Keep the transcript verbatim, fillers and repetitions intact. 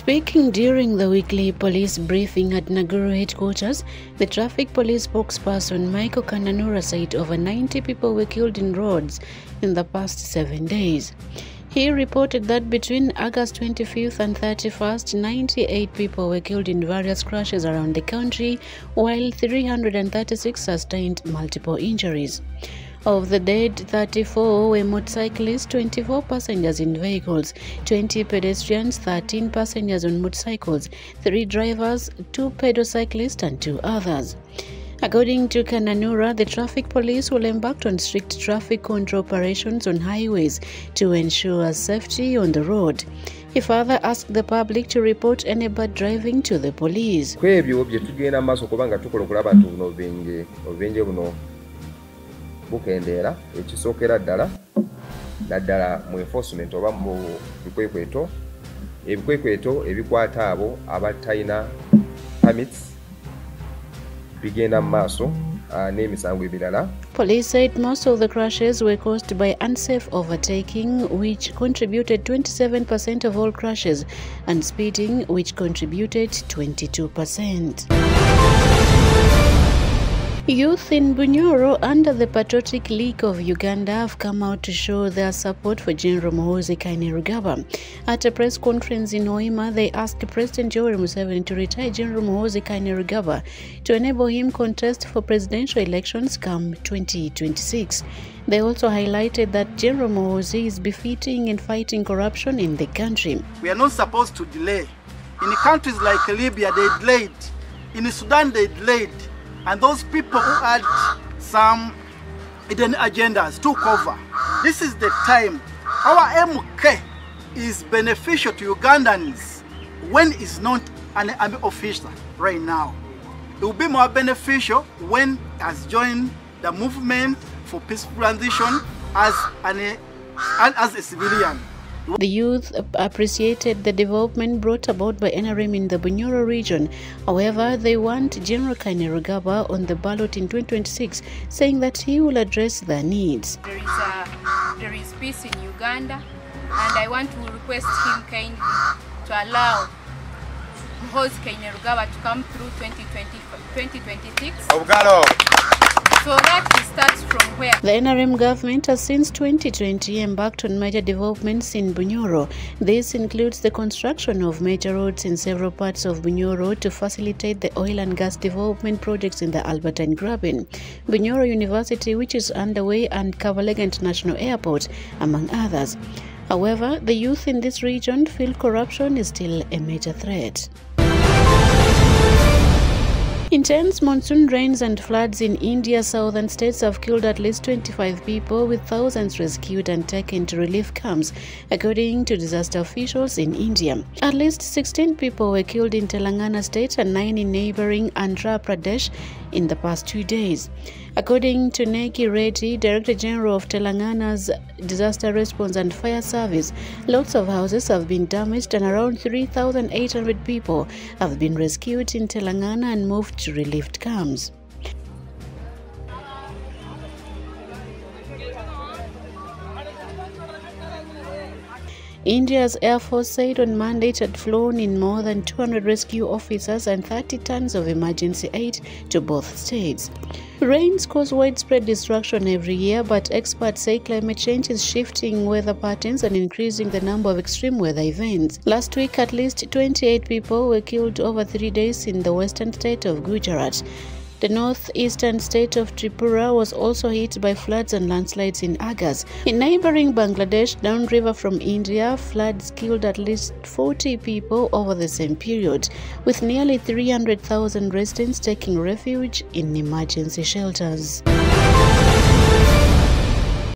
Speaking during the weekly police briefing at Naguru headquarters, the traffic police spokesperson Michael Kananura said over ninety people were killed in roads in the past seven days. He reported that between August twenty-fifth and thirty-first, ninety-eight people were killed in various crashes around the country, while three hundred thirty-six sustained multiple injuries. Of the dead, thirty-four were motorcyclists, twenty-four passengers in vehicles, twenty pedestrians, thirteen passengers on motorcycles, three drivers, two pedocyclists and two others. According to Kananura, the traffic police will embark on strict traffic control operations on highways to ensure safety on the road. He further asked the public to report any bad driving to the police. Bukendera ekisokera ddala naddala mu enforcement oba mu bikwekweto ebikwekweto ebikwata abo abatalina permits bigenda mu maaso n'emisango ebirala. Police said most of the crashes were caused by unsafe overtaking, which contributed twenty-seven percent of all crashes, and speeding, which contributed twenty-two percent. Youth in Bunyoro under the Patriotic League of Uganda have come out to show their support for General Muhoozi Kainerugaba. At a press conference in Oima, they asked President Yoweri Museveni to retire General Muhoozi Kainerugaba to enable him contest for presidential elections come twenty twenty-six. They also highlighted that General Muhoozi is befitting in fighting corruption in the country. We are not supposed to delay. In countries like Libya, they delayed. In Sudan, they delayed. And those people who had some hidden agendas took over. This is the time. Our M K is beneficial to Ugandans when it's not an army officer right now. It will be more beneficial when it has joined the movement for peaceful transition as an as a civilian. The youth appreciated the development brought about by N R M in the Bunyoro region. However, they want General Kainerugaba on the ballot in twenty twenty-six, saying that he will address their needs. There is, a, there is peace in Uganda, and I want to request him kindly to allow Muhoozi Kainerugaba to come through twenty twenty-six. So that he starts from where? The N R M government has since twenty twenty embarked on major developments in Bunyoro. This includes the construction of major roads in several parts of Bunyoro to facilitate the oil and gas development projects in the Albertine Graben, Bunyoro University, which is underway, and Kabalega International Airport, among others. However, the youth in this region feel corruption is still a major threat. Intense monsoon rains and floods in India's southern states have killed at least twenty-five people, with thousands rescued and taken to relief camps, according to disaster officials in India. At least sixteen people were killed in Telangana state and nine in neighboring Andhra Pradesh in the past two days. According to Neki Reddy, Director General of Telangana's Disaster Response and Fire Service, lots of houses have been damaged and around three thousand eight hundred people have been rescued in Telangana and moved to relief camps. India's Air Force said on Monday it had flown in more than two hundred rescue officers and thirty tons of emergency aid to both states. Rains cause widespread destruction every year, but experts say climate change is shifting weather patterns and increasing the number of extreme weather events. Last week, at least twenty-eight people were killed over three days in the western state of Gujarat. The northeastern state of Tripura was also hit by floods and landslides in August. In neighboring Bangladesh, downriver from India, floods killed at least forty people over the same period, with nearly three hundred thousand residents taking refuge in emergency shelters.